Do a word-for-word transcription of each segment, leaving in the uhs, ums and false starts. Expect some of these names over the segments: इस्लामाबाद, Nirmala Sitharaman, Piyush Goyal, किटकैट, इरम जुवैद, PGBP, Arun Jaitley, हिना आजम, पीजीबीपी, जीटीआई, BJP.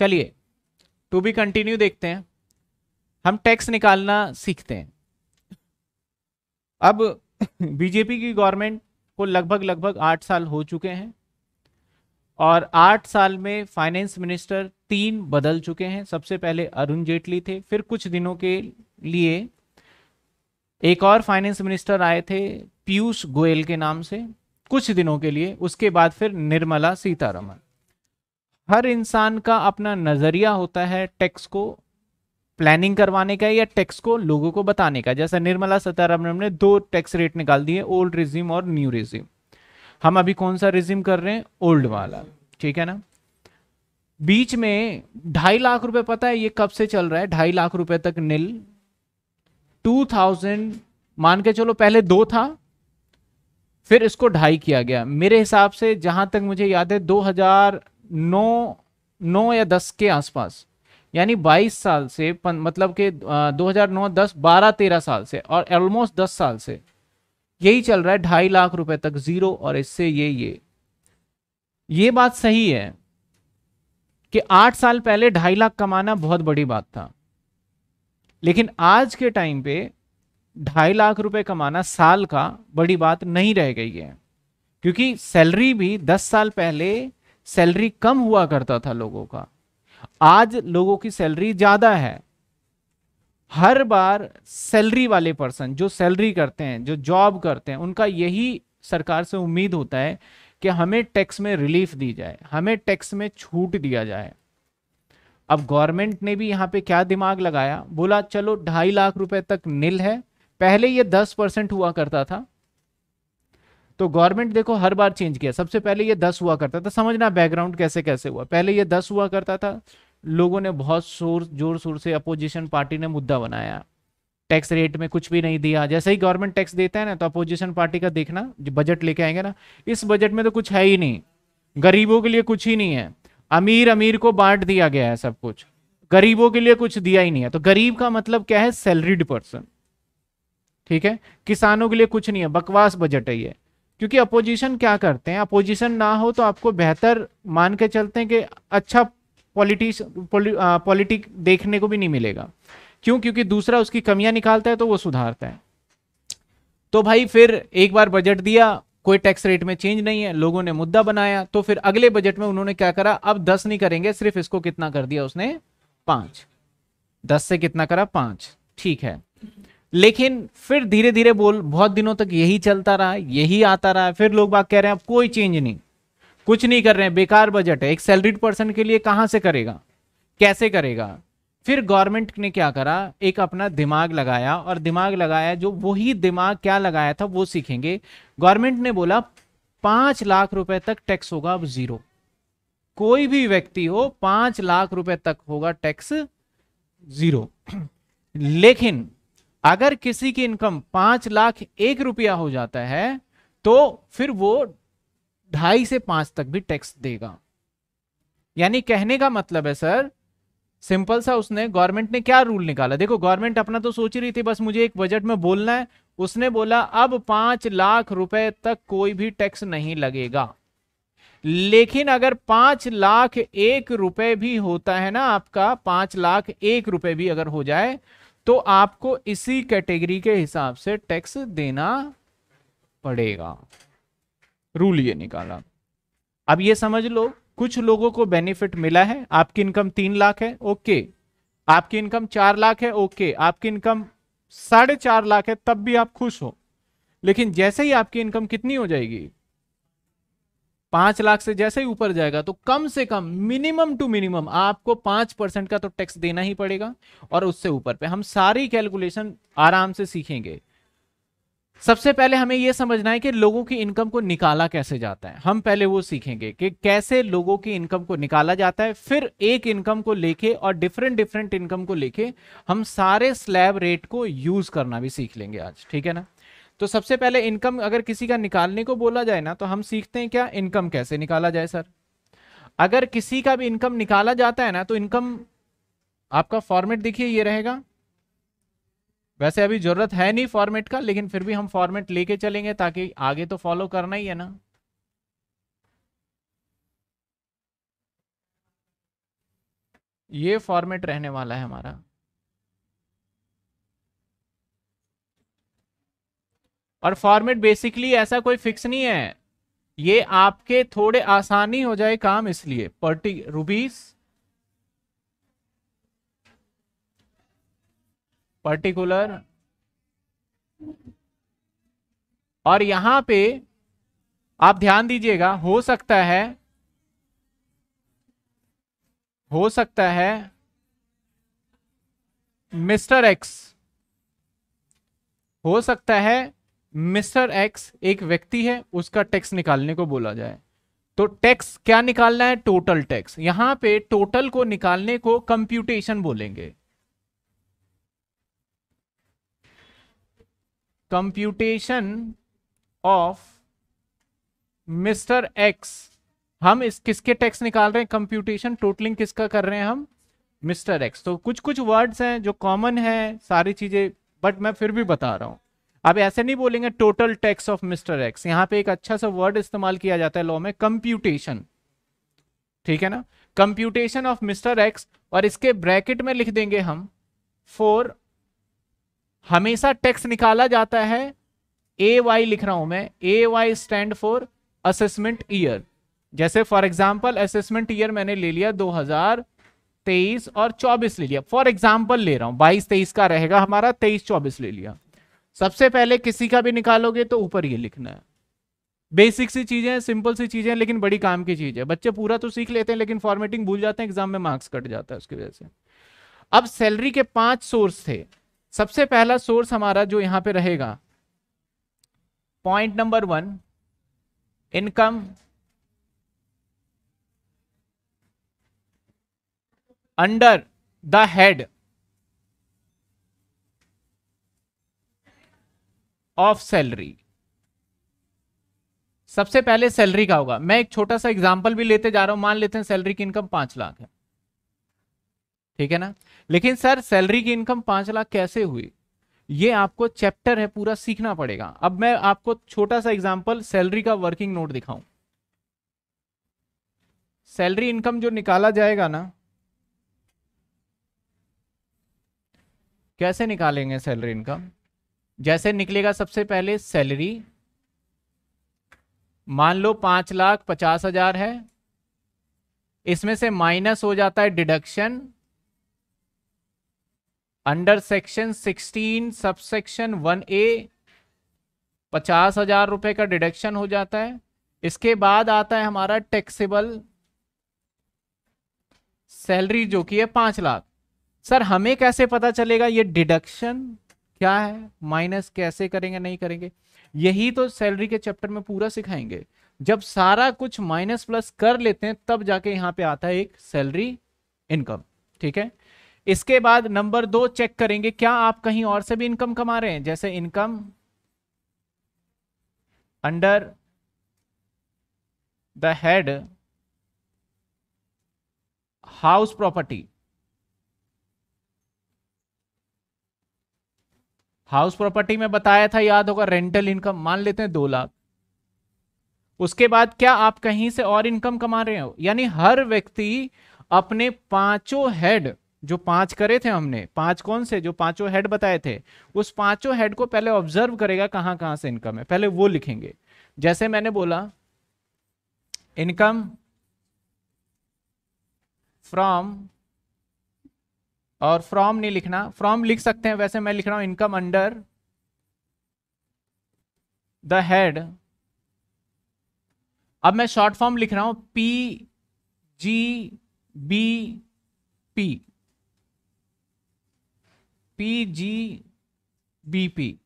चलिए to be continue देखते हैं। हम टैक्स निकालना सीखते हैं। अब बीजेपी की गवर्नमेंट को लगभग लगभग आठ साल हो चुके हैं और आठ साल में फाइनेंस मिनिस्टर तीन बदल चुके हैं। सबसे पहले अरुण जेटली थे, फिर कुछ दिनों के लिए एक और फाइनेंस मिनिस्टर आए थे पीयूष गोयल के नाम से कुछ दिनों के लिए, उसके बाद फिर निर्मला सीतारमण। हर इंसान का अपना नजरिया होता है टैक्स को प्लानिंग करवाने का या टैक्स को लोगों को बताने का। जैसा निर्मला सीतारमण ने दो टैक्स रेट निकाल दिए, ओल्ड रिजिम और न्यू रिजिम। हम अभी कौन सा रिजिम कर रहे हैं? ओल्ड वाला, ठीक है ना। बीच में ढाई लाख रुपए, पता है ये कब से चल रहा है? ढाई लाख रुपए तक नील। टू थाउजेंड, मान के चलो पहले दो था, फिर इसको ढाई किया गया। मेरे हिसाब से जहां तक मुझे याद है दो हजार नौ नौ या दस के आसपास, यानी बाईस साल से पन, मतलब के दो हजार नौ दस बारह तेरह साल से और ऑलमोस्ट दस साल से यही चल रहा है। ढाई लाख रुपए तक जीरो और इससे ये ये ये बात सही है कि आठ साल पहले ढाई लाख कमाना बहुत बड़ी बात था, लेकिन आज के टाइम पे ढाई लाख रुपए कमाना साल का बड़ी बात नहीं रह गई है, क्योंकि सैलरी भी दस साल पहले सैलरी कम हुआ करता था लोगों का, आज लोगों की सैलरी ज्यादा है। हर बार सैलरी वाले पर्सन जो सैलरी करते हैं, जो जॉब करते हैं, उनका यही सरकार से उम्मीद होता है कि हमें टैक्स में रिलीफ दी जाए, हमें टैक्स में छूट दिया जाए। अब गवर्नमेंट ने भी यहाँ पे क्या दिमाग लगाया, बोला चलो ढाई लाख रुपए तक नील है, पहले ये दस परसेंट हुआ करता था, तो गवर्नमेंट देखो हर बार चेंज किया। सबसे पहले ये दस हुआ करता था, समझना बैकग्राउंड कैसे कैसे हुआ। पहले ये दस हुआ करता था, लोगों ने बहुत शोर जोर शोर से अपोजिशन पार्टी ने मुद्दा बनाया, टैक्स रेट में कुछ भी नहीं दिया। जैसे ही गवर्नमेंट टैक्स देता है ना, तो अपोजिशन पार्टी का देखना, जो बजट लेके आएंगे ना, इस बजट में तो कुछ है ही नहीं, गरीबों के लिए कुछ ही नहीं है, अमीर अमीर को बांट दिया गया है सब कुछ, गरीबों के लिए कुछ दिया ही नहीं है। तो गरीब का मतलब क्या है? सैलरीड पर्सन, ठीक है। किसानों के लिए कुछ नहीं है, बकवास बजट है ये। क्योंकि अपोजिशन क्या करते हैं, अपोजिशन ना हो तो आपको बेहतर मान के चलते हैं कि अच्छा पॉलिटिक्स पॉलिटिक देखने को भी नहीं मिलेगा। क्यों? क्योंकि दूसरा उसकी कमियां निकालता है तो वो सुधारता है। तो भाई फिर एक बार बजट दिया, कोई टैक्स रेट में चेंज नहीं है, लोगों ने मुद्दा बनाया, तो फिर अगले बजट में उन्होंने क्या करा, अब दस नहीं करेंगे, सिर्फ इसको कितना कर दिया उसने? पांच। दस से कितना करा? पांच, ठीक है। लेकिन फिर धीरे धीरे बोल बहुत दिनों तक यही चलता रहा, यही आता रहा। फिर लोग बात कह रहे हैं अब कोई चेंज नहीं, कुछ नहीं कर रहे हैं, बेकार बजट है, एक सैलरीड पर्सन के लिए कहां से करेगा, कैसे करेगा। फिर गवर्नमेंट ने क्या करा, एक अपना दिमाग लगाया, और दिमाग लगाया जो वही दिमाग क्या लगाया था वो सीखेंगे। गवर्नमेंट ने बोला पांच लाख रुपए तक टैक्स होगा अब जीरो, कोई भी व्यक्ति हो पांच लाख रुपए तक होगा टैक्स जीरो। लेकिन अगर किसी की इनकम पांच लाख एक रुपया हो जाता है तो फिर वो ढाई से पांच तक भी टैक्स देगा। यानी कहने का मतलब है सर, सिंपल सा, उसने गवर्नमेंट ने क्या रूल निकाला, देखो गवर्नमेंट अपना तो सोच रही थी बस मुझे एक बजट में बोलना है, उसने बोला अब पांच लाख रुपए तक कोई भी टैक्स नहीं लगेगा। लेकिन अगर पांच लाख एक रुपए भी होता है ना आपका, पांच लाख एक रुपए भी अगर हो जाए तो आपको इसी कैटेगरी के हिसाब से टैक्स देना पड़ेगा। रूल ये निकाला। अब ये समझ लो कुछ लोगों को बेनिफिट मिला है। आपकी इनकम तीन लाख है, ओके, आपकी इनकम चार लाख है, ओके, आपकी इनकम साढ़े चार लाख है, तब भी आप खुश हो। लेकिन जैसे ही आपकी इनकम कितनी हो जाएगी, पांच लाख से जैसे ही ऊपर जाएगा तो कम से कम मिनिमम टू मिनिमम आपको पांच परसेंट का तो टैक्स देना ही पड़ेगा। और उससे ऊपर पे हम सारी कैलकुलेशन आराम से सीखेंगे। सबसे पहले हमें यह समझना है कि लोगों की इनकम को निकाला कैसे जाता है। हम पहले वो सीखेंगे कि कैसे लोगों की इनकम को निकाला जाता है। फिर एक इनकम को लेके और डिफरेंट डिफरेंट इनकम को लेके हम सारे स्लैब रेट को यूज करना भी सीख लेंगे आज, ठीक है ना। तो सबसे पहले इनकम अगर किसी का निकालने को बोला जाए ना, तो हम सीखते हैं क्या इनकम कैसे निकाला जाए। सर अगर किसी का भी इनकम निकाला जाता है ना, तो इनकम आपका फॉर्मेट देखिए ये रहेगा। वैसे अभी जरूरत है नहीं फॉर्मेट का, लेकिन फिर भी हम फॉर्मेट लेके चलेंगे ताकि आगे तो फॉलो करना ही है ना। ये फॉर्मेट रहने वाला है हमारा। और फॉर्मेट बेसिकली ऐसा कोई फिक्स नहीं है, ये आपके थोड़े आसानी हो जाए काम इसलिए पर्टी रूबीज पर्टिकुलर। और यहां पे आप ध्यान दीजिएगा, हो सकता है हो सकता है मिस्टर एक्स हो सकता है मिस्टर एक्स एक व्यक्ति है, उसका टैक्स निकालने को बोला जाए। तो टैक्स क्या निकालना है? Total tax. यहां पे टोटल को निकालने को कंप्यूटेशन बोलेंगे, कंप्यूटेशन ऑफ मिस्टर एक्स। हम इस किसके टैक्स निकाल रहे हैं? कंप्यूटेशन, टोटलिंग किसका कर रहे हैं हम? Mister X. तो कुछ कुछ वर्ड्स हैं जो कॉमन हैं सारी चीजें, बट मैं फिर भी बता रहा हूं। अब ऐसे नहीं बोलेंगे total tax of mister X, यहाँ पे एक अच्छा सा वर्ड इस्तेमाल किया जाता है लॉ में, कंप्यूटेशन। ठीक है ना, कंप्यूटेशन ऑफ मिस्टर एक्स। और इसके ब्रैकेट में लिख देंगे हम फोर, हमेशा टैक्स निकाला जाता है, ए वाई लिख रहा हूं मैं, A Y stand for assessment year. जैसे फॉर एग्जांपल असेसमेंट ईयर मैंने ले लिया दो हज़ार तेईस और चौबीस ले लिया, फॉर एग्जांपल ले रहा हूं, बाईस तेईस का रहेगा हमारा, तेईस चौबीस ले लिया। सबसे पहले किसी का भी निकालोगे तो ऊपर ये लिखना है। बेसिक सी चीजें, सिंपल सी चीजें, लेकिन बड़ी काम की चीज है। बच्चे पूरा तो सीख लेते हैं लेकिन फॉर्मेटिंग भूल जाते हैं, एग्जाम में मार्क्स कट जाता है उसकी वजह से। अब सैलरी के पांच सोर्स थे। सबसे पहला सोर्स हमारा जो यहां पे रहेगा, point number one, income under the head of salary. सबसे पहले सैलरी का होगा। मैं एक छोटा सा एग्जांपल भी लेते जा रहा हूं, मान लेते हैं सैलरी की इनकम पांच लाख है, ठीक है ना। लेकिन सर सैलरी की इनकम पांच लाख कैसे हुई? ये आपको चैप्टर है, पूरा सीखना पड़ेगा। अब मैं आपको छोटा सा एग्जांपल सैलरी का वर्किंग नोट दिखाऊं। सैलरी इनकम जो निकाला जाएगा ना, कैसे निकालेंगे सैलरी इनकम? जैसे निकलेगा सबसे पहले सैलरी, मान लो पांच लाख पचास हजार है, इसमें से माइनस हो जाता है डिडक्शन अंडर सेक्शन सोलह सब सेक्शन वन ए, पचास हजार रुपये का डिडक्शन हो जाता है। इसके बाद आता है हमारा टैक्सेबल सैलरी जो कि है पांच लाख। सर हमें कैसे पता चलेगा ये डिडक्शन क्या है, माइनस कैसे करेंगे, नहीं करेंगे? यही तो सैलरी के चैप्टर में पूरा सिखाएंगे। जब सारा कुछ माइनस प्लस कर लेते हैं तब जाके यहाँ पे आता है एक सैलरी इनकम, ठीक है। इसके बाद नंबर दो चेक करेंगे, क्या आप कहीं और से भी इनकम कमा रहे हैं? जैसे income under the head house property. House property में बताया था, याद होगा, रेंटल इनकम, मान लेते हैं दो लाख। उसके बाद क्या आप कहीं से और इनकम कमा रहे हो? यानी हर व्यक्ति अपने पांचों हेड, जो पांच करे थे हमने, पांच कौन से, जो पांचों हेड बताए थे, उस पांचों हेड को पहले ऑब्जर्व करेगा कहां कहां से इनकम है, पहले वो लिखेंगे। जैसे मैंने बोला इनकम फ्रॉम, और फ्रॉम नहीं लिखना, फ्रॉम लिख सकते हैं, वैसे मैं लिख रहा हूं इनकम अंडर द हेड, अब मैं शॉर्ट फॉर्म लिख रहा हूं P G B P, P G B P.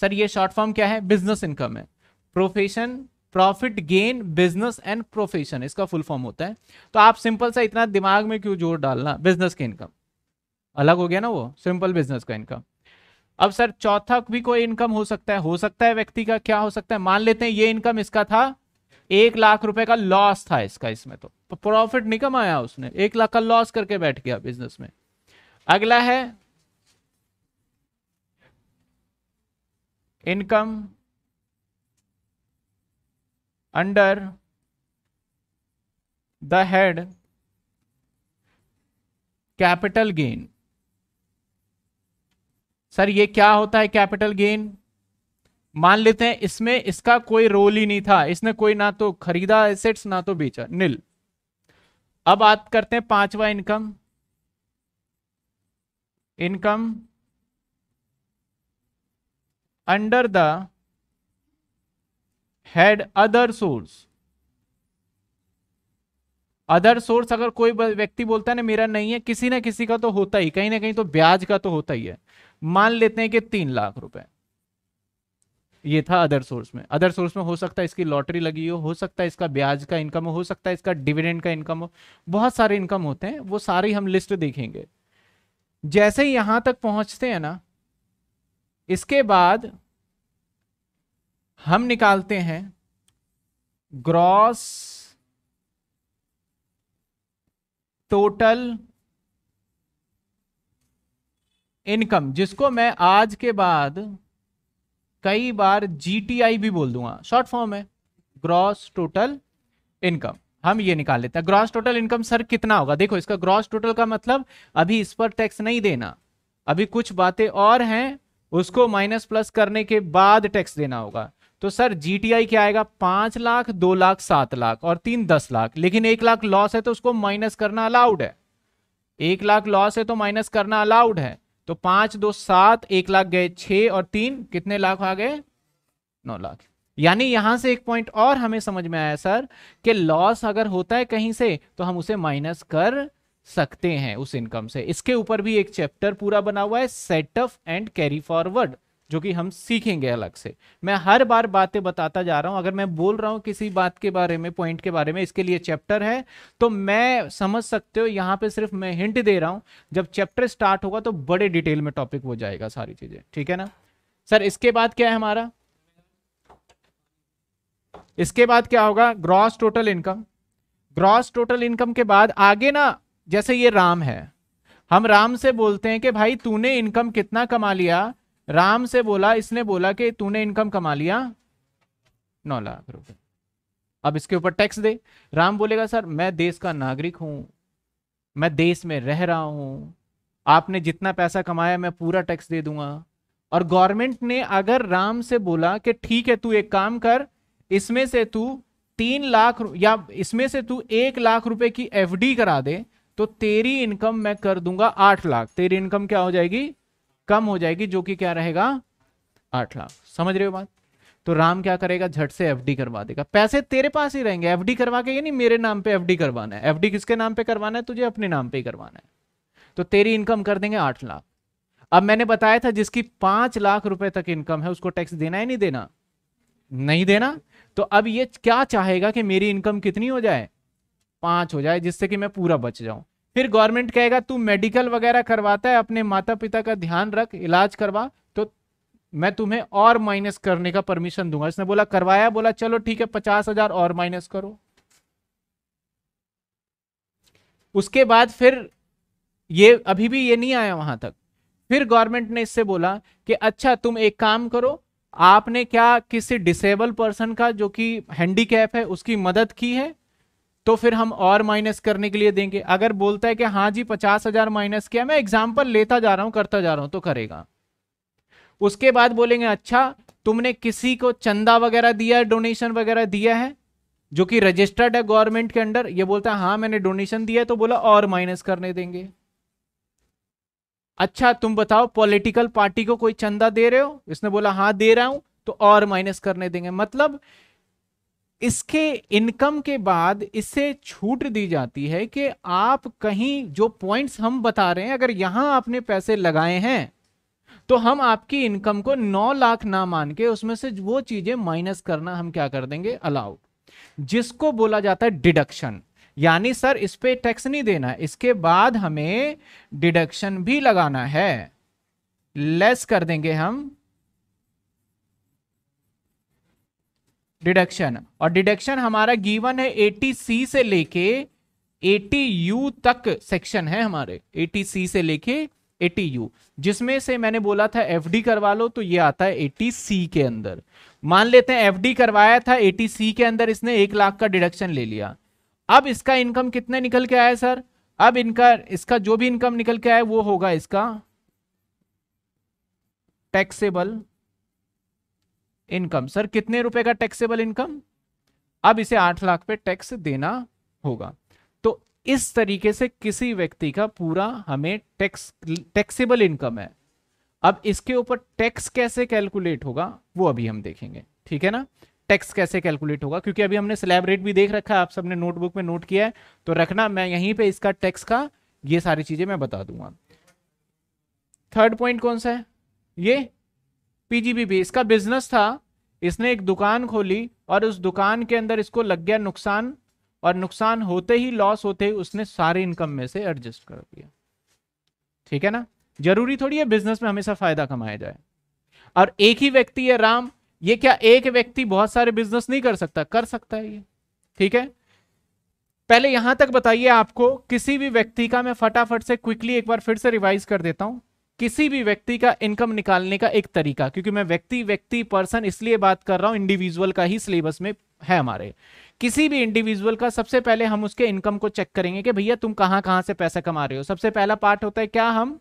Sir ये शॉर्ट फॉर्म क्या है? बिजनेस इनकम है, profession profit gain, business and profession इसका फुल फॉर्म होता है। तो आप सिंपल सा, इतना दिमाग में क्यों जोर डालना, बिजनेस के इनकम अलग हो गया ना, वो सिंपल बिजनेस का इनकम। अब सर चौथा भी कोई इनकम हो सकता है, हो सकता है व्यक्ति का क्या हो सकता है? मान लेते हैं ये इनकम इसका था, एक लाख रुपए का लॉस था इसका, इसमें तो प्रॉफिट नहीं कमाया उसने, एक लाख का लॉस करके बैठ गया बिजनेस में। अगला है income under the head capital gain. Sir ये क्या होता है कैपिटल गेन? मान लेते हैं इसमें इसका कोई रोल ही नहीं था, इसने कोई ना तो खरीदा एसेट्स ना तो बेचा, निल। अब बात करते हैं पांचवा income. Income under the head other source. Other source अगर कोई व्यक्ति बोलता है ना मेरा नहीं है, किसी ना किसी का तो होता ही, कहीं ना कहीं तो ब्याज का तो होता ही है। मान लेते हैं कि तीन लाख रुपए ये था अदर सोर्स में। अदर सोर्स में हो सकता है इसकी लॉटरी लगी हो, हो सकता है इसका ब्याज का इनकम हो, हो सकता है इसका डिविडेंड का इनकम हो, बहुत सारे इनकम होते हैं, वो सारी हम लिस्ट देखेंगे। जैसे ही यहां तक पहुंचते हैं ना, इसके बाद हम निकालते हैं ग्रॉस टोटल इनकम, जिसको मैं आज के बाद कई बार जीटीआई भी बोल दूंगा, शॉर्ट फॉर्म है ग्रॉस टोटल इनकम। हम ये निकाल लेते हैं ग्रॉस टोटल इनकम। सर कितना होगा? देखो इसका ग्रॉस टोटल का मतलब अभी इस पर टैक्स नहीं देना, अभी कुछ बातें और हैं उसको माइनस प्लस करने के बाद टैक्स देना होगा। तो सर जीटीआई क्या आएगा? पांच लाख, दो लाख, सात लाख और तीन दस लाख। लेकिन एक लाख लॉस है तो उसको माइनस करना अलाउड है, एक लाख लॉस है तो माइनस करना अलाउड है। तो पांच दो सात, एक लाख गए छह और तीन कितने लाख आ गए? नौ लाख। यानी यहां से एक पॉइंट और हमें समझ में आया सर कि लॉस अगर होता है कहीं से तो हम उसे माइनस कर सकते हैं उस इनकम से। इसके ऊपर भी एक चैप्टर पूरा बना हुआ है, set off and carry forward, जो कि हम सीखेंगे अलग से। मैं हर बार बातें बताता जा रहा हूं, अगर मैं बोल रहा हूं किसी बात के बारे में, पॉइंट के बारे में, इसके लिए चैप्टर है तो मैं समझ सकते हो, यहाँ पे सिर्फ मैं हिंट दे रहा हूं। जब चैप्टर स्टार्ट होगा तो बड़े डिटेल में टॉपिक हो जाएगा, सारी चीजें, ठीक है ना सर। इसके बाद क्या है हमारा? इसके बाद क्या होगा? Gross total income. Gross total income के बाद आगे ना, जैसे ये राम है, हम राम से बोलते हैं कि भाई तूने इनकम कितना कमा लिया। राम से बोला, इसने बोला कि तूने इनकम कमा लिया नौ लाख रुपए, अब इसके ऊपर टैक्स दे। राम बोलेगा सर मैं देश का नागरिक हूं, मैं देश में रह रहा हूं, आपने जितना पैसा कमाया मैं पूरा टैक्स दे दूंगा। और गवर्नमेंट ने अगर राम से बोला कि ठीक है तू एक काम कर, इसमें से तू तीन लाख या इसमें से तू एक लाख रुपए की एफडी करा दे, तो तेरी इनकम मैं कर दूंगा आठ लाख। तेरी इनकम क्या हो जाएगी? कम हो जाएगी, जो कि क्या रहेगा? आठ लाख। समझ रहे हो बात? तो राम क्या करेगा? झट से एफडी करवा देगा, पैसे तेरे पास ही रहेंगे। एफडी करवा के, ये नहीं मेरे नाम पे एफडी करवाना है, एफडी किसके नाम पे करवाना है? तुझे अपने नाम पे ही करवाना है। तो तेरी इनकम कर देंगे आठ लाख। अब मैंने बताया था जिसकी पांच लाख रुपए तक इनकम है उसको टैक्स देना है, नहीं देना? नहीं देना। तो अब ये क्या चाहेगा कि मेरी इनकम कितनी हो जाए? पांच हो जाए, जिससे कि मैं पूरा बच जाऊं। फिर गवर्नमेंट कहेगा तू मेडिकल वगैरह करवाता है, अपने माता पिता का ध्यान रख, इलाज करवा, तो मैं तुम्हें और माइनस करने का परमिशन दूंगा। इसने बोला करवाया, बोला चलो ठीक है पचास हजार और माइनस करो। उसके बाद फिर ये अभी भी ये नहीं आया वहां तक। फिर गवर्नमेंट ने इससे बोला कि अच्छा तुम एक काम करो, आपने क्या किसी डिसेबल पर्सन का जो कि हैंडीकैप है उसकी मदद की है, तो फिर हम और माइनस करने के लिए देंगे। अगर बोलता है कि हाँ जी पचास हजार माइनस किया, मैं एग्जाम्पल लेता जा रहा हूं, करता जा रहा हूं, तो करेगा। उसके बाद बोलेंगे अच्छा तुमने किसी को चंदा वगैरह दिया है, डोनेशन वगैरह दिया है, जो कि रजिस्टर्ड है गवर्नमेंट के अंडर। ये बोलता है हाँ मैंने डोनेशन दिया है, तो बोला और माइनस करने देंगे। अच्छा तुम बताओ पॉलिटिकल पार्टी को कोई चंदा दे रहे हो? इसने बोला हाँ दे रहा हूं, तो और माइनस करने देंगे। मतलब इसके इनकम के बाद इससे छूट दी जाती है कि आप कहीं जो पॉइंट्स हम बता रहे हैं, अगर यहां आपने पैसे लगाए हैं तो हम आपकी इनकम को नौ लाख ना मान के उसमें से वो चीजें माइनस करना हम क्या कर देंगे? अलाउड, जिसको बोला जाता है डिडक्शन। यानी सर इस पे टैक्स नहीं देना, इसके बाद हमें डिडक्शन भी लगाना है, लेस कर देंगे हम डिडक्शन। और डिडक्शन हमारा गिवन है अस्सी सी से लेके अस्सी यू तक सेक्शन है हमारे, अस्सी सी से लेके अस्सी यू, जिसमें से मैंने बोला था एफडी करवा लो, तो ये आता है अस्सी सी के अंदर। मान लेते हैं एफडी करवाया था अस्सी सी के अंदर, इसने एक लाख का डिडक्शन ले लिया। अब इसका इनकम कितना निकल के आया सर? अब इनका इसका जो भी इनकम निकल के आए वो होगा इसका टैक्सेबल इनकम। सर कितने रुपए का टैक्सेबल इनकम? अब इसे आठ लाख पे टैक्स देना होगा। तो इस तरीके से किसी व्यक्ति का पूरा हमें टैक्स टैक्सेबल इनकम है। अब इसके ऊपर टैक्स कैसे कैलकुलेट होगा वो अभी हम देखेंगे, ठीक है ना। टैक्स कैसे कैलकुलेट होगा, क्योंकि अभी हमने स्लैब रेट भी देख रखा है, आप सबने नोटबुक में नोट किया है, तो रखना मैं यहीं पे इसका टैक्स का ये सारी चीजें मैं बता दूंगा। थर्ड पॉइंट कौन सा है? ये पीजीबीपी, इसका बिजनेस था, इसने एक दुकान खोली और उस दुकान के अंदर इसको लग गया नुकसान, और नुकसान होते ही लॉस होते ही उसने सारे इनकम में से एडजस्ट कर दिया, ठीक है ना। जरूरी थोड़ी है बिजनेस में हमेशा फायदा कमाया जाए। और एक ही व्यक्ति है राम, ये क्या एक व्यक्ति बहुत सारे बिजनेस नहीं कर सकता? कर सकता है ये, ठीक है। पहले यहां तक बताइए आपको, किसी भी व्यक्ति का मैं फटाफट से क्विकली एक बार फिर से रिवाइज कर देता हूं, किसी भी व्यक्ति का इनकम निकालने का एक तरीका, क्योंकि मैं व्यक्ति व्यक्ति पर्सन इसलिए बात कर रहा हूं, इंडिविजुअल का ही सिलेबस में है हमारे। किसी भी इंडिविजुअल का सबसे पहले हम उसके इनकम को चेक करेंगे कि भैया तुम कहां कहां से पैसा कमा रहे हो। सबसे पहला पार्ट होता है क्या हम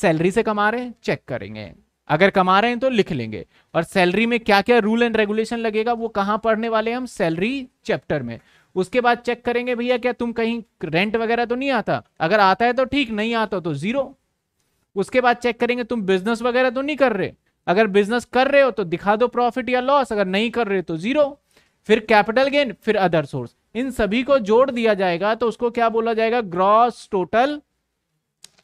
सैलरी से कमा रहे हैं, चेक करेंगे। अगर कमा रहे हैं तो लिख लेंगे, और सैलरी में क्या क्या रूल एंड रेगुलेशन लगेगा वो कहां पढ़ने वाले हम सैलरी चैप्टर में। उसके बाद चेक करेंगे भैया क्या तुम कहीं रेंट वगैरह तो नहीं आता, अगर आता है तो ठीक, नहीं आता तो जीरो। उसके बाद चेक करेंगे तुम बिजनेस वगैरह तो नहीं कर रहे, अगर बिजनेस कर रहे हो तो दिखा दो प्रॉफिट या लॉस, अगर नहीं कर रहे तो जीरो। फिर कैपिटल गेन, फिर अदर सोर्स, इन सभी को जोड़ दिया जाएगा तो उसको क्या बोला जाएगा? Gross total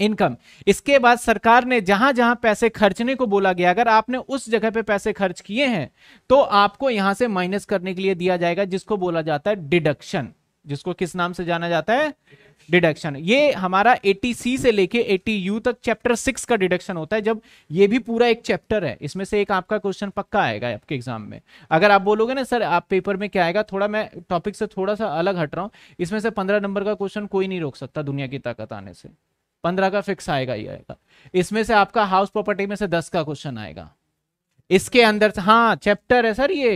income. इसके बाद सरकार ने जहां जहां पैसे खर्चने को बोला गया, अगर आपने उस जगह पे पैसे खर्च किए हैं तो आपको यहां से माइनस करने के लिए दिया जाएगा, जिसको बोला जाता है डिडक्शन, जिसको किस नाम से जाना जाता है? डिडक्शन। ये हमारा अस्सी सी से लेके अस्सी यू तक चैप्टर सिक्स का डिडक्शन होता है। जब ये भी पूरा एक चैप्टर है, इसमें से एक आपका क्वेश्चन पक्का आएगा आपके एग्जाम में। अगर आप बोलोगे ना सर आप पेपर में क्या आएगा, थोड़ा मैं टॉपिक से थोड़ा सा अलग हट रहा हूँ, इसमें से पंद्रह नंबर का क्वेश्चन कोई नहीं रोक सकता दुनिया की ताकत आने से, पंद्रह का फिक्स आएगा ही आएगा। इसमें से आपका हाउस प्रॉपर्टी में से दस का क्वेश्चन आएगा इसके अंदर। हाँ चैप्टर है सर ये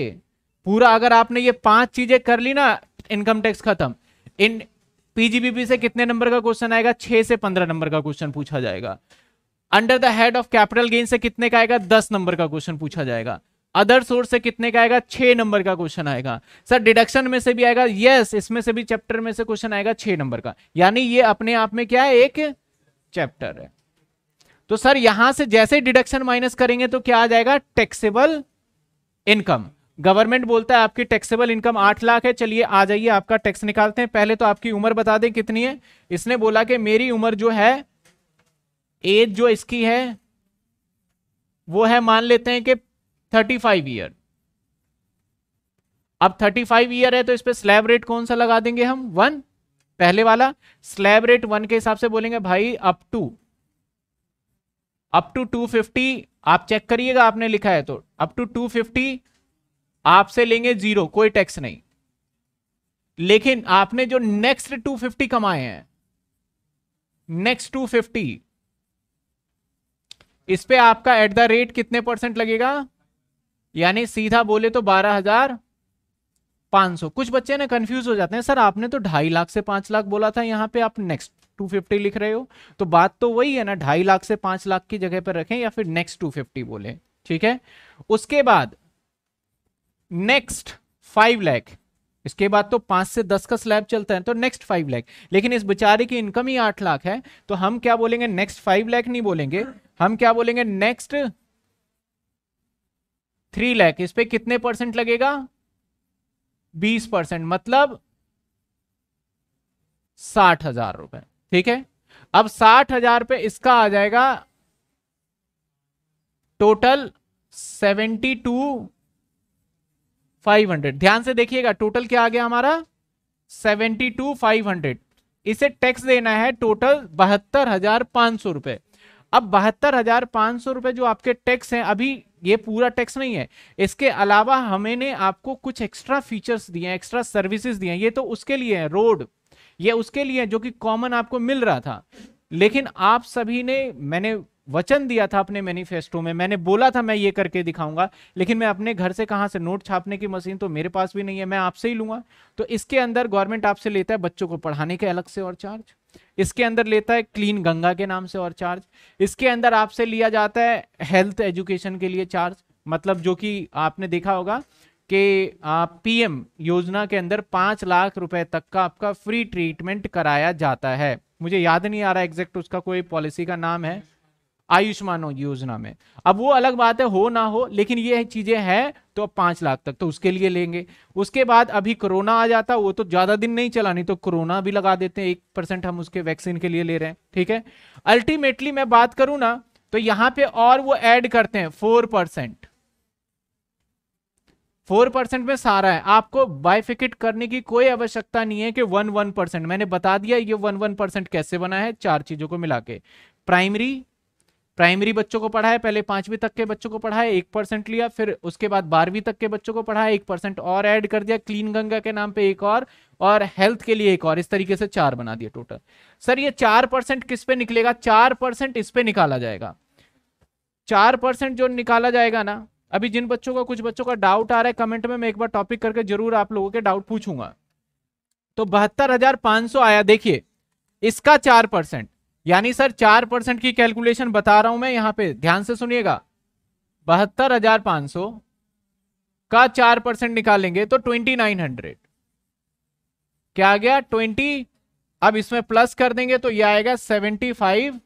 पूरा, अगर आपने ये पांच चीजें कर ली ना इनकम टैक्स खत्म। इन पीजीबीपी से कितने नंबर का क्वेश्चन आएगा? छह से पंद्रह नंबर का क्वेश्चन पूछा जाएगा। Under the head of capital gain से कितने का आएगा? दस नंबर का क्वेश्चन पूछा जाएगा। अदर सोर्स से कितने का आएगा? छह नंबर का क्वेश्चन आएगा। सर डिडक्शन में से भी आएगा? यस, इसमें से भी चैप्टर में से क्वेश्चन आएगा छह नंबर का। यानी ये अपने आप में क्या है? एक चैप्टर है। तो सर यहां से जैसे डिडक्शन माइनस करेंगे तो क्या आ जाएगा? Taxable income. गवर्नमेंट बोलता है आपकी टैक्सेबल इनकम आठ लाख है, चलिए आ जाइए आपका टैक्स निकालते हैं। पहले तो आपकी उम्र बता दें कितनी है। इसने बोला कि मेरी उम्र जो है, एज जो इसकी है वो है, मान लेते हैं कि थर्टी फाइव ईयर। अब थर्टी फाइव ईयर है तो इस पर स्लैब रेट कौन सा लगा देंगे हम? वन। पहले वाला स्लैब रेट वन के हिसाब से बोलेंगे भाई up to up to two fifty, आप चेक करिएगा आपने लिखा है तो अप टू टू फिफ्टी आपसे लेंगे जीरो, कोई टैक्स नहीं। लेकिन आपने जो नेक्स्ट टू फिफ्टी कमाए हैं, नेक्स्ट टू फिफ्टी, इस पे आपका एट द रेट कितने परसेंट लगेगा? यानी सीधा बोले तो बारह हजार पाँच सौ। कुछ बच्चे ना कंफ्यूज हो जाते हैं, सर आपने तो ढाई लाख से पांच लाख बोला था, यहाँ पे आप नेक्स्ट टू फिफ्टी लिख रहे हो। तो बात तो वही है ना, ढाई लाख से पांच लाख की जगह पर रखें या फिर नेक्स्ट टू फिफ्टी बोले, ठीक है। उसके बाद नेक्स्ट फाइव लाख, इसके बाद तो पांच से दस का स्लैब चलता है, तो नेक्स्ट फाइव लाख। लेकिन इस बेचारे की इनकम ही आठ लाख है तो हम क्या बोलेंगे? नेक्स्ट फाइव लाख नहीं बोलेंगे, हम क्या बोलेंगे? Next three lakh. इस पे कितने परसेंट लगेगा? बीस परसेंट, मतलब साठ हजार रुपए, ठीक है। अब साठ हजार पे इसका आ जाएगा total seventy two five hundred. ध्यान से देखिएगा टोटल क्या आ गया हमारा? Seventy two five hundred. इसे टैक्स देना है टोटल बहत्तर हजार पांच सौ रुपए। अब बहत्तर हजार पांच सौ रुपए जो आपके टैक्स हैं, अभी ये पूरा टैक्स नहीं है, इसके अलावा हमें ने आपको कुछ एक्स्ट्रा फीचर्स दिए हैं, एक्स्ट्रा सर्विसेज दिए हैं। ये तो उसके लिए है, रोड ये उसके लिए है जो कि कॉमन आपको मिल रहा था। लेकिन आप सभी ने, मैंने वचन दिया था अपने मैनिफेस्टो में, मैंने बोला था मैं ये करके दिखाऊंगा, लेकिन मैं अपने घर से कहां से, नोट छापने की मशीन तो मेरे पास भी नहीं है, मैं आपसे ही लूंगा। तो इसके अंदर गवर्नमेंट आपसे लेता है बच्चों को पढ़ाने के अलग से और चार्ज, इसके अंदर लेता है क्लीन गंगा के नाम से और चार्ज, इसके अंदर आपसे लिया जाता है हेल्थ एजुकेशन के लिए चार्ज, मतलब जो कि आपने देखा होगा कि पीएम योजना के अंदर पांच लाख रुपए तक का आपका फ्री ट्रीटमेंट कराया जाता है। मुझे याद नहीं आ रहा एग्जैक्ट उसका कोई पॉलिसी का नाम है, आयुष्मान योजना में। अब वो अलग बात है हो ना हो, लेकिन ये चीजें हैं तो अब पांच लाख तक तो उसके लिए लेंगे। उसके बाद अभी कोरोना आ जाता, वो तो ज्यादा दिन नहीं चला, नहीं तो कोरोना भी लगा देते हैं, एक परसेंट हम उसके वैक्सीन के लिए ले रहे हैं, ठीक है। अल्टीमेटली मैं बात करूं ना तो यहां पे और वो ऐड करते हैं फोर परसेंट फोर परसेंट में सारा है। आपको बाइफिकेट करने की कोई आवश्यकता नहीं है कि वन वन परसेंट मैंने बता दिया, ये वन वन परसेंट कैसे बना है, चार चीजों को मिला के। प्राइमरी प्राइमरी बच्चों को पढ़ाया, पहले पांचवी तक के बच्चों को पढ़ाया, एक परसेंट लिया, फिर उसके बाद बारहवीं तक के बच्चों को पढ़ाया, एक परसेंट और ऐड कर दिया, क्लीन गंगा के नाम पे एक और, और हेल्थ के लिए एक और, इस तरीके से चार बना दिया टोटल। सर ये चार परसेंट किस पे निकलेगा? चार परसेंट इस पे निकाला जाएगा। चार परसेंट जो निकाला जाएगा ना, अभी जिन बच्चों का, कुछ बच्चों का डाउट आ रहा है कमेंट में, मैं एक बार टॉपिक करके जरूर आप लोगों के डाउट पूछूंगा। तो बहत्तर हजार पांच सौ आया, देखिए इसका चार परसेंट यानी सर चार परसेंट की कैलकुलेशन बता रहा हूं मैं, यहां पे ध्यान से सुनिएगा। बहत्तर हजार पांच सौ का चार परसेंट निकालेंगे तो ट्वेंटी नाइन हंड्रेड क्या आ गया, ट्वेंटी, अब इसमें प्लस कर देंगे तो ये आएगा सेवेंटी फाइव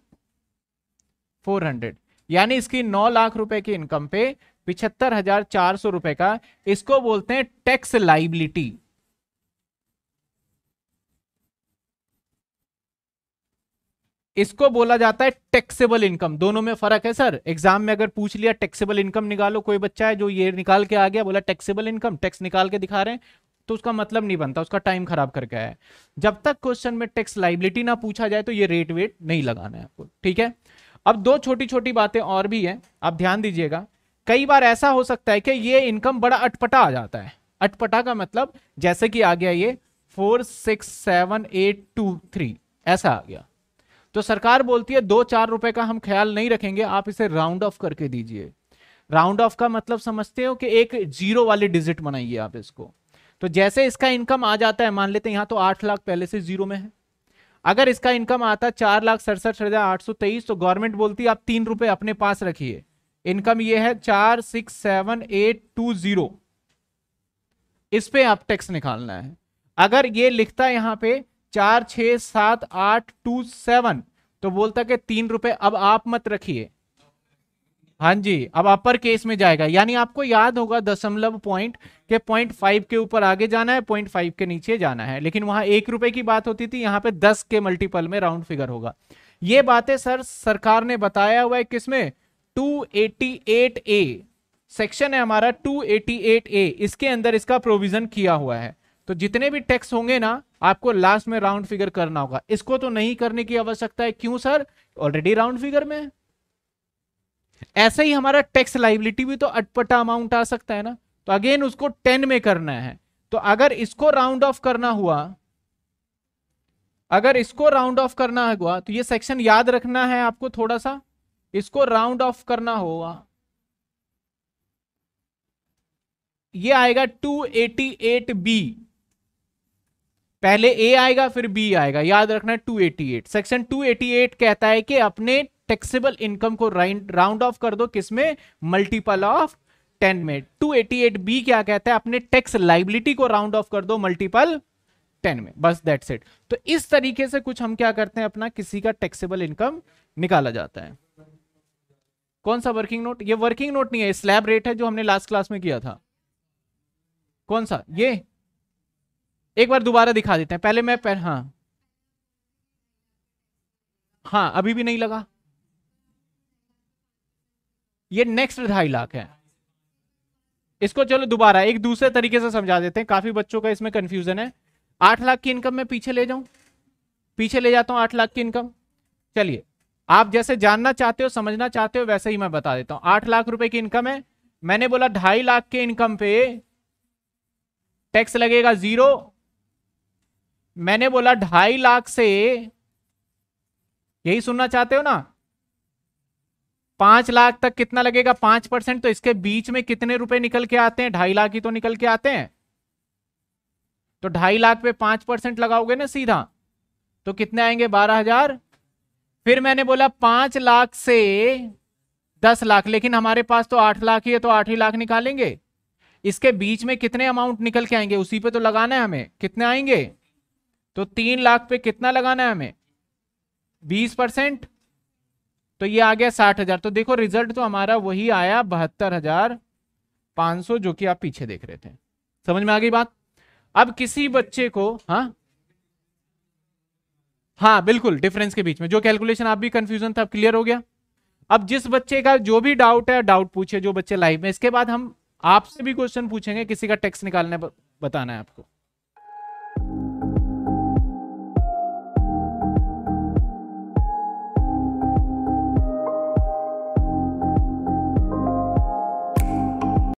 फोर हंड्रेड, यानी इसकी नौ लाख रुपए की इनकम पे पिछहत्तर हजार चार सौ रुपए का, इसको बोलते हैं टैक्स लायबिलिटी। इसको बोला जाता है टैक्सेबल इनकम, दोनों में फर्क है सर। एग्जाम में अगर पूछ लिया टैक्सेबल इनकम निकालो, कोई बच्चा है जो ये निकाल के आ गया, बोला टैक्सेबल इनकम, टैक्स निकाल के दिखा रहे हैं, तो उसका मतलब नहीं बनता, उसका टाइम खराब करके आया है। जब तक क्वेश्चन में टैक्स लायबिलिटी ना पूछा जाए तो ये रेट वेट नहीं लगाना है आपको, ठीक है। अब दो छोटी छोटी बातें और भी है, आप ध्यान दीजिएगा। कई बार ऐसा हो सकता है कि ये इनकम बड़ा अटपटा आ जाता है। अटपटा का मतलब जैसे कि आ गया ये four six seven eight two three ऐसा आ गया, तो सरकार बोलती है दो चार रुपए का हम ख्याल नहीं रखेंगे, आप इसे राउंड ऑफ करके दीजिए। राउंड ऑफ का मतलब समझते हो कि एक जीरो वाली डिजिट बनाइए आप इसको। तो जैसे इसका इनकम आ जाता है, मान लेते हैं यहाँ तो आठ लाख पहले से जीरो में है, अगर इसका इनकम आता है चार लाख सड़सठ हजार आठ सौ तेईस, तो गवर्नमेंट बोलती है आप तीन रुपए अपने पास रखिए, इनकम ये है चार six seven eight two zero, इस पे आप टैक्स निकालना है। अगर ये लिखता है यहाँ पे चार छः सात आठ टू सेवन, तो बोलता कि तीन रुपए अब आप मत रखिए, हाँ जी अब अपर केस में जाएगा। यानी आपको याद होगा दशमलव पॉइंट के पॉइंट फाइव के ऊपर आगे जाना है, पॉइंट फाइव के नीचे जाना है, लेकिन वहां एक रुपए की बात होती थी, यहाँ पे दस के मल्टीपल में राउंड फिगर होगा। ये बातें सर सरकार ने बताया हुआ है किसमें, two eighty eight A section है हमारा टू एटी एट ए, इसके अंदर इसका प्रोविजन किया हुआ है। तो जितने भी टैक्स होंगे ना आपको लास्ट में राउंड फिगर करना होगा, इसको तो नहीं करने की आवश्यकता है। क्यों सर? ऑलरेडी राउंड फिगर में। ऐसे ही हमारा टैक्स लायबिलिटी भी तो अटपटा अमाउंट आ सकता है ना, तो अगेन उसको टेन में करना है। तो अगर इसको राउंड ऑफ करना हुआ अगर इसको राउंड ऑफ करना हुआ तो ये सेक्शन याद रखना है आपको थोड़ा सा, इसको राउंड ऑफ करना होगा, ये आएगा टू एटी एट बी, पहले ए आएगा फिर बी आएगा, याद रखना है two eighty eight. Section two eighty eight कहता है कि अपने टैक्सेबल इनकम को राउंड ऑफ कर दो, किसमें, मल्टीपल ऑफ टेन में। टू एटी एट बी क्या कहता है, अपने टैक्स लायबिलिटी को राउंड ऑफ कर दो मल्टीपल टेन में, बस दैट्स इट। तो इस तरीके से कुछ हम क्या करते हैं, अपना किसी का टैक्सेबल इनकम निकाला जाता है। कौन सा वर्किंग नोट? ये वर्किंग नोट नहीं है, स्लैब रेट है जो हमने लास्ट क्लास में किया था। कौन सा? ये एक बार दोबारा दिखा देते हैं, पहले मैं पह... हाँ हाँ अभी भी नहीं लगा। ये नेक्स्ट ढाई लाख है, इसको चलो दोबारा एक दूसरे तरीके से समझा देते हैं, काफी बच्चों का इसमें कंफ्यूजन है। आठ लाख की इनकम में पीछे ले जाऊं पीछे ले जाता हूं आठ लाख की इनकम। चलिए आप जैसे जानना चाहते हो समझना चाहते हो वैसे ही मैं बता देता हूं। आठ लाख रुपए की इनकम है, मैंने बोला ढाई लाख के इनकम पे टैक्स लगेगा जीरो। मैंने बोला ढाई लाख से, यही सुनना चाहते हो ना, पांच लाख तक कितना लगेगा, पांच परसेंट, तो इसके बीच में कितने रुपए निकल के आते हैं, ढाई लाख ही तो निकल के आते हैं। तो ढाई लाख पे पांच परसेंट लगाओगे ना सीधा, तो कितने आएंगे, बारह हजार। फिर मैंने बोला पांच लाख से दस लाख, लेकिन हमारे पास तो आठ लाख ही है, तो आठ ही लाख निकालेंगे। इसके बीच में कितने अमाउंट निकल के आएंगे, उसी पे तो लगाना है हमें, कितने आएंगे, तो तीन लाख पे कितना लगाना है हमें, बीस परसेंट, तो ये आ गया साठ हजार। तो देखो रिजल्ट तो हमारा वही आया, बहत्तर हजार पांच सौ, जो कि आप पीछे देख रहे थे। समझ में आ गई बात। अब किसी बच्चे को, हाँ हाँ बिल्कुल, डिफरेंस के बीच में जो कैलकुलेशन आप भी कंफ्यूजन था, अब क्लियर हो गया। अब जिस बच्चे का जो भी डाउट है, डाउट पूछे जो बच्चे लाइव में। इसके बाद हम आपसे भी क्वेश्चन पूछेंगे, किसी का टेक्स्ट निकालने बताना है आपको।